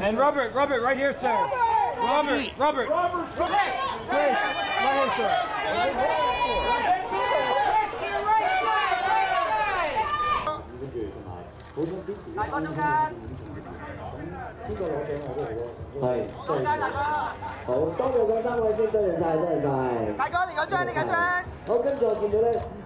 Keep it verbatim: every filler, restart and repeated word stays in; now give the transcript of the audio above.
And Robert, Robert, right here, sir. Robert, Robert. Robert, Robert. Grace, right here, sir. Grace, right here, sir.